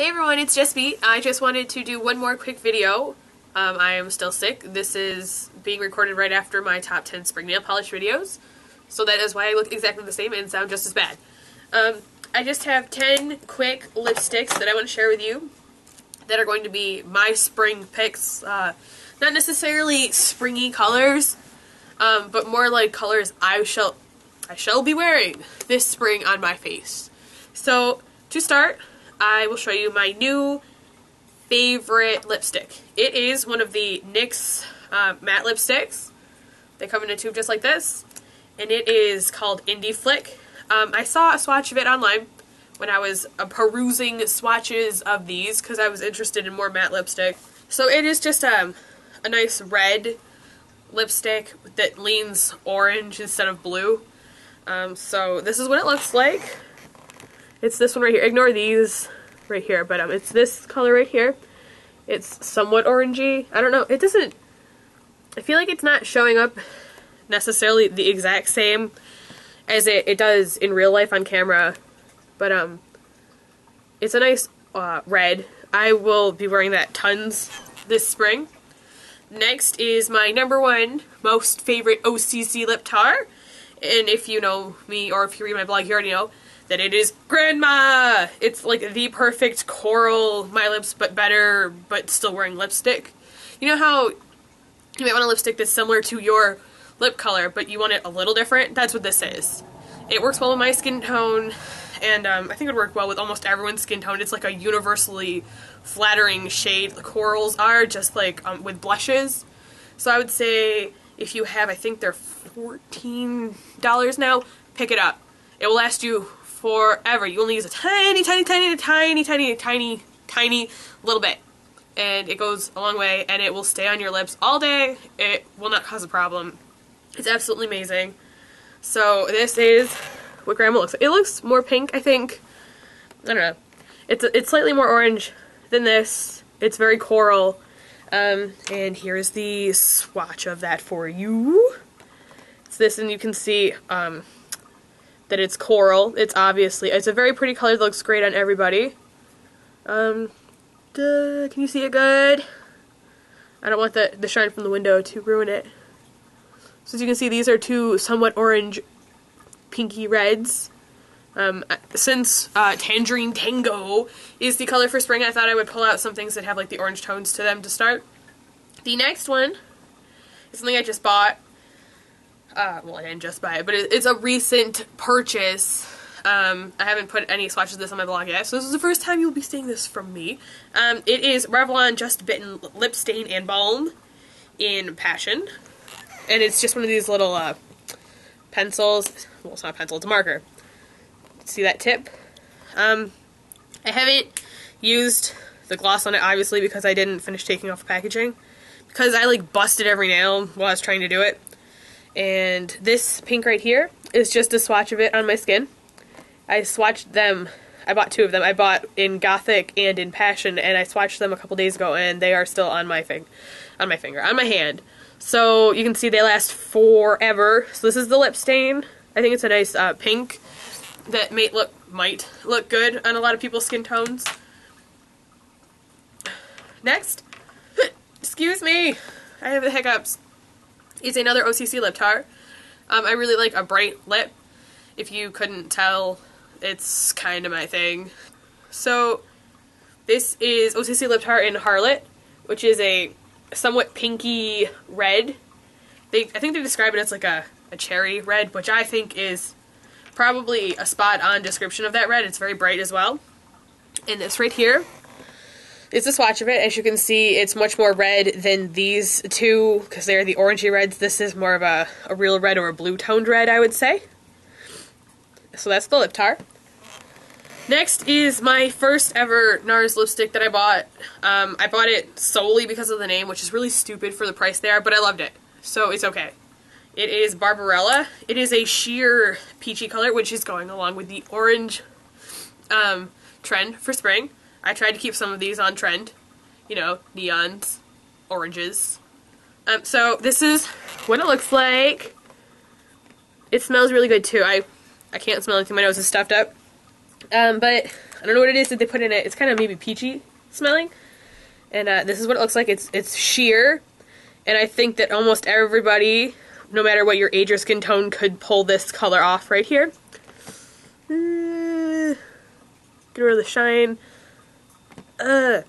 Hey everyone, it's Just Bitten. I just wanted to do one more quick video. I am still sick. This is being recorded right after my top 10 spring nail polish videos, so that is why I look exactly the same and sound just as bad. I just have 10 quick lipsticks that I want to share with you that are going to be my spring picks. Not necessarily springy colors, but more like colors I shall be wearing this spring on my face. So to start, I will show you my new favorite lipstick. It is one of the NYX matte lipsticks. They come in a tube just like this, and it is called Indie Flick. I saw a swatch of it online when I was perusing swatches of these because I was interested in more matte lipstick. So it is just a nice red lipstick that leans orange instead of blue. So this is what it looks like. It's this one right here. Ignore these right here, but it's this color right here. It's somewhat orangey. I don't know. It doesn't... I feel like it's not showing up necessarily the exact same as it does in real life on camera, but it's a nice red. I will be wearing that tons this spring. Next is my number one most favorite OCC Lip Tar, and if you know me or if you read my blog, you already know that it is Grandma! It's like the perfect coral, my lips but better, but still wearing lipstick. You know how you might want a lipstick that's similar to your lip color, but you want it a little different? That's what this is. It works well with my skin tone, and I think it would work well with almost everyone's skin tone. It's like a universally flattering shade. The corals are, just like with blushes. So I would say if you have, I think they're $14 now, pick it up. It will last you forever. You only use a tiny little bit, and it goes a long way, and it will stay on your lips all day. It will not cause a problem. It's absolutely amazing. So this is what Grandma looks like. It looks more pink, I think. I don't know. It's slightly more orange than this. It's very coral. And here is the swatch of that for you. It's this, and you can see that it's coral. It's obviously, it's a very pretty color that looks great on everybody. Can you see it good? I don't want the shine from the window to ruin it. So as you can see, these are two somewhat orange pinky reds. Since Tangerine Tango is the color for spring, I thought I would pull out some things that have like the orange tones to them to start. The next one is something I just bought. Well, I didn't just buy it, but it's a recent purchase. I haven't put any swatches of this on my blog yet, so this is the first time you'll be seeing this from me. It is Revlon Just Bitten Lip Stain and Balm in Passion. And it's just one of these little pencils. Well, it's not a pencil, it's a marker. See that tip? I haven't used the gloss on it, obviously, because I didn't finish taking off the packaging. Because I, like, busted every nail while I was trying to do it. And this pink right here is just a swatch of it on my skin. I swatched them, I bought two of them, I bought in Gothic and in Passion, and I swatched them a couple days ago, and they are still on my finger, on my hand. So you can see they last forever. So this is the lip stain. I think it's a nice pink that might look good on a lot of people's skin tones. Next, excuse me, I have the hiccups, is another OCC Lip Tar. I really like a bright lip. If you couldn't tell, it's kind of my thing. So this is OCC Lip Tar in Harlot, which is a somewhat pinky red. I think they describe it as like a cherry red, which I think is probably a spot-on description of that red. It's very bright as well. And this right here is a swatch of it. As you can see, it's much more red than these two, because they're the orangey reds. This is more of a real red or a blue-toned red, I would say. So that's the Lip Tar. Next is my first ever NARS lipstick that I bought. I bought it solely because of the name, which is really stupid for the price they are, but I loved it, so it's okay. It is Barbarella. It is a sheer peachy color, which is going along with the orange trend for spring. I tried to keep some of these on trend. You know, neons, oranges. So this is what it looks like. It smells really good too. I can't smell anything. My nose is stuffed up. But I don't know what it is that they put in it. It's kind of maybe peachy smelling. And this is what it looks like. It's sheer. And I think that almost everybody, no matter what your age or skin tone, could pull this color off right here. Get rid of the shine. There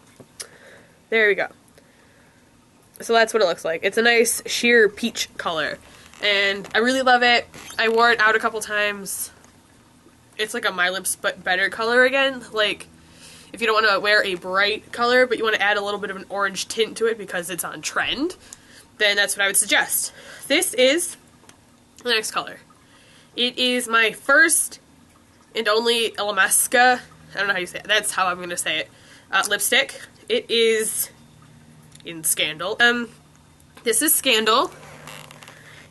we go. So that's what it looks like. It's a nice sheer peach color. And I really love it. I wore it out a couple times. It's like a My Lips but better color again. Like, if you don't want to wear a bright color, but you want to add a little bit of an orange tint to it because it's on trend, then that's what I would suggest. This is the next color. It is my first and only Illamasqua, I don't know how you say it, that's how I'm going to say it, lipstick. It is in Scandal. This is Scandal.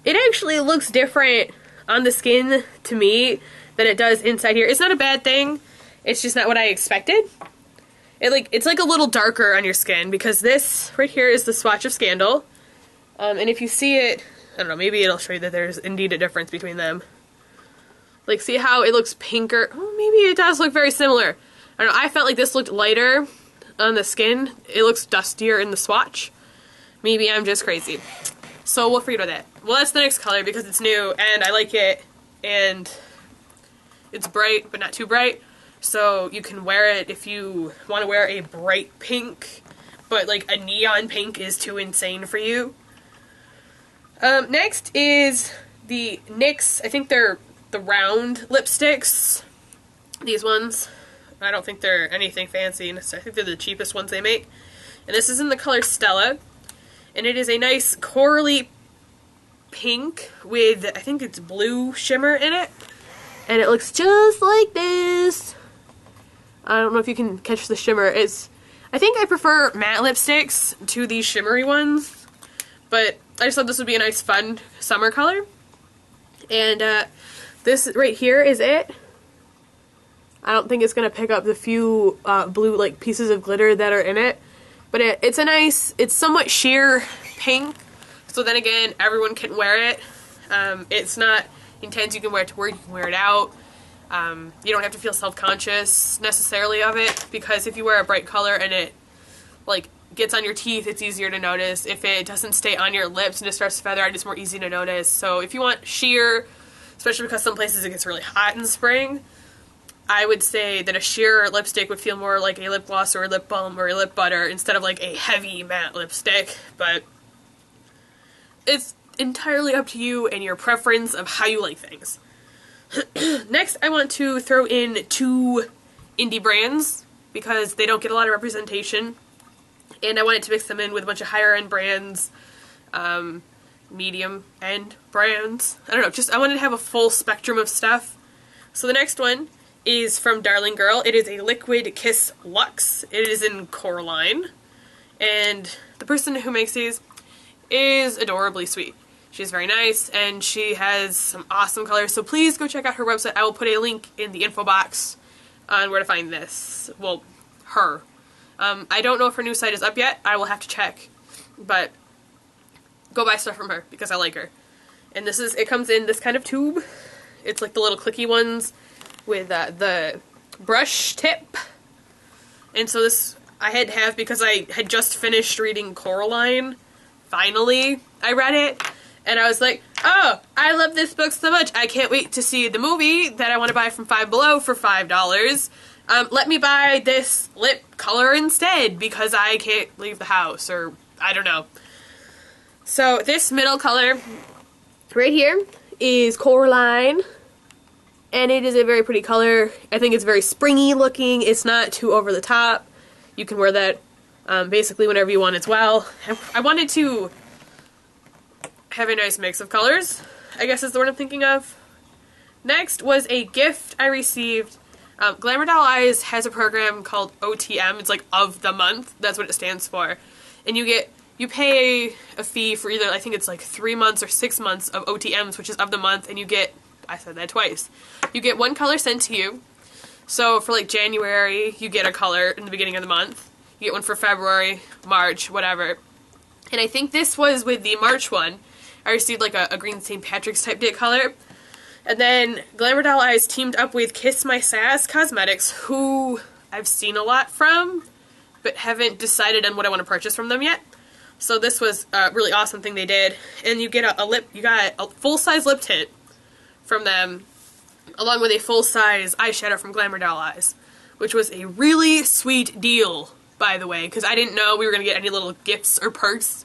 It actually looks different on the skin to me than it does inside here. It's not a bad thing, it's just not what I expected. It's like a little darker on your skin because this right here is the swatch of Scandal. And if you see it, I don't know, maybe it'll show you that there's indeed a difference between them. Like, see how it looks pinker? Oh, maybe it does look very similar. I don't know, I felt like this looked lighter on the skin. It looks dustier in the swatch. Maybe I'm just crazy. So we'll forget about that. Well, that's the next color because it's new and I like it. And it's bright, but not too bright. So you can wear it if you want to wear a bright pink. But, like, a neon pink is too insane for you. Next is the NYX, I think they're the round lipsticks, these ones. I don't think they're anything fancy, I think they're the cheapest ones they make. And this is in the color Stella, and it is a nice corally pink with, I think it's blue shimmer in it. And it looks just like this. I don't know if you can catch the shimmer. I think I prefer matte lipsticks to these shimmery ones, but I just thought this would be a nice fun summer color. And this right here is it. I don't think it's going to pick up the few blue like pieces of glitter that are in it. But it's a nice, it's somewhat sheer pink. So then again, everyone can wear it. It's not intense. You can wear it to work, you can wear it out. You don't have to feel self-conscious necessarily of it. Because if you wear a bright color and it like gets on your teeth, it's easier to notice. If it doesn't stay on your lips and it starts to feather out, it's more easy to notice. So if you want sheer, especially because some places it gets really hot in spring, I would say that a sheer lipstick would feel more like a lip gloss or a lip balm or a lip butter instead of like a heavy matte lipstick. But it's entirely up to you and your preference of how you like things. Next, I want to throw in two indie brands because they don't get a lot of representation. And I wanted to mix them in with a bunch of higher end brands, medium end brands. I don't know, just I wanted to have a full spectrum of stuff. So the next one is from Darling Girl. It is a Liquid Kiss Luxe. It is in Coraline. And the person who makes these is adorably sweet. She's very nice and she has some awesome colors. So please go check out her website. I will put a link in the info box on where to find this. Well, her. I don't know if her new site is up yet. I will have to check, but go buy stuff from her because I like her. And this is, it comes in this kind of tube. It's like the little clicky ones with the brush tip. And so this I had to have because I had just finished reading Coraline. Finally, I read it and I was like, oh, I love this book so much. I can't wait to see the movie that I want to buy from Five Below for $5. Let me buy this lip color instead because I can't leave the house, or I don't know. So this middle color right here is Coraline, and it is a very pretty color. I think it's very springy looking. It's not too over the top. You can wear that basically whenever you want as well. I wanted to have a nice mix of colors, I guess is the word I'm thinking of. Next was a gift I received. Glamour Doll Eyes has a program called OTM. It's like of the month. That's what it stands for. And you pay a fee for either, I think it's like 3 months or 6 months of OTMs, which is of the month, and you get, I said that twice, you get one color sent to you. So for like January, you get a color in the beginning of the month. You get one for February, March, whatever. And I think this was with the March one. I received like a green St. Patrick's type date color. And then Glamour Doll Eyes teamed up with Kiss My Sass Cosmetics, who I've seen a lot from, but haven't decided on what I want to purchase from them yet. So this was a really awesome thing they did. And you get you got a full-size lip tint from them, along with a full-size eyeshadow from Glamour Doll Eyes, which was a really sweet deal, by the way, because I didn't know we were going to get any little gifts or perks.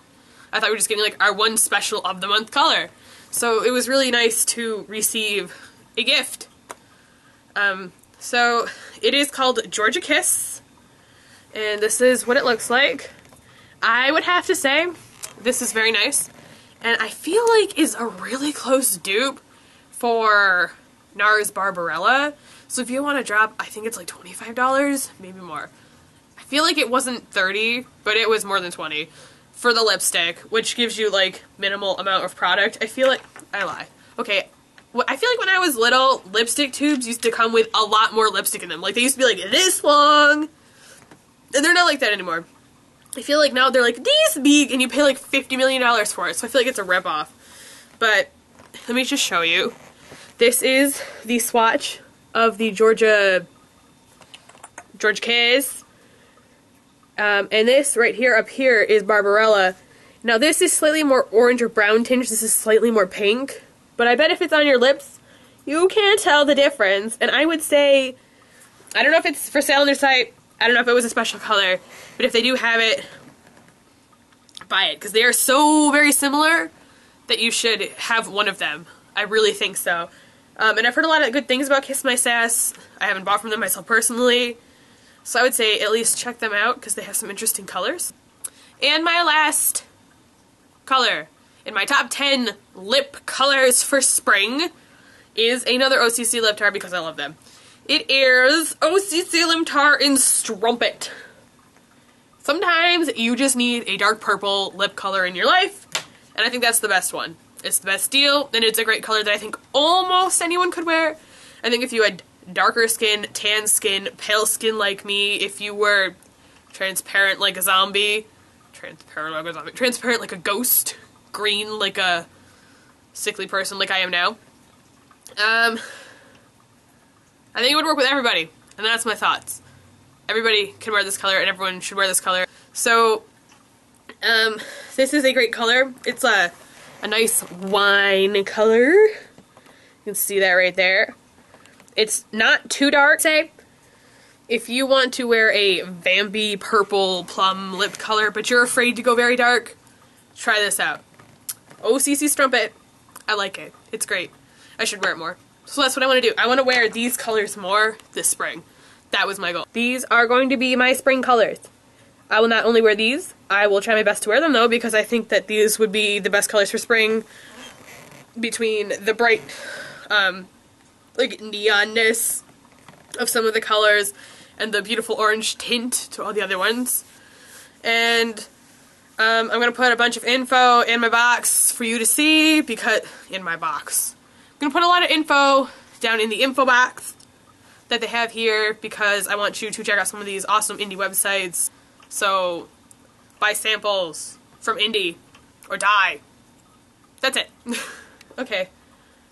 I thought we were just getting like our one special of the month color. So it was really nice to receive a gift. So it is called Georgia Kiss, and this is what it looks like. I would have to say this is very nice, and I feel like is a really close dupe for NARS Barbarella. So if you want to drop, I think it's like $25, maybe more. I feel like it wasn't $30, but it was more than $20 for the lipstick, which gives you like minimal amount of product. I feel like, I lie. Okay, I feel like when I was little, lipstick tubes used to come with a lot more lipstick in them. Like they used to be like this long, and they're not like that anymore. I feel like now they're like these big, and you pay like $50 million for it, so I feel like it's a ripoff. But let me just show you. This is the swatch of the Georgia Kiss. And this right here up here is Barbarella. Now this is slightly more orange or brown tinge, this is slightly more pink. But I bet if it's on your lips, you can tell the difference. And I would say, I don't know if it's for sale on their site, I don't know if it was a special color, but if they do have it, buy it. Because they are so very similar that you should have one of them. I really think so. And I've heard a lot of good things about Kiss My Sass. I haven't bought from them myself personally. So I would say at least check them out because they have some interesting colors. And my last color in my top 10 lip colors for spring is another OCC Lip Tar because I love them. It is OCC Lip Tar in Strumpet. Sometimes you just need a dark purple lip color in your life, and I think that's the best one. It's the best deal, and it's a great color that I think almost anyone could wear. I think if you had darker skin, tan skin, pale skin like me, if you were transparent like a zombie, transparent like a ghost, green like a sickly person like I am now, I think it would work with everybody, and that's my thoughts. Everybody can wear this color, and everyone should wear this color. So, this is a great color. It's a nice wine color. You can see that right there. It's not too dark, say. If you want to wear a vampy purple plum lip color, but you're afraid to go very dark, try this out. OCC Strumpet. I like it. It's great. I should wear it more. So that's what I want to do. I want to wear these colors more this spring. That was my goal. These are going to be my spring colors. I will not only wear these, I will try my best to wear them though, because I think that these would be the best colors for spring between the bright, like neonness of some of the colors and the beautiful orange tint to all the other ones. And I'm going to put a bunch of info in my box for you to see because, in my box. I'm going to put a lot of info down in the info box that they have here because I want you to check out some of these awesome indie websites. So, buy samples from indie, or die. That's it. Okay.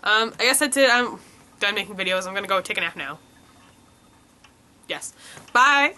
I guess that's it. I'm done making videos. I'm gonna go take a nap now. Yes. Bye!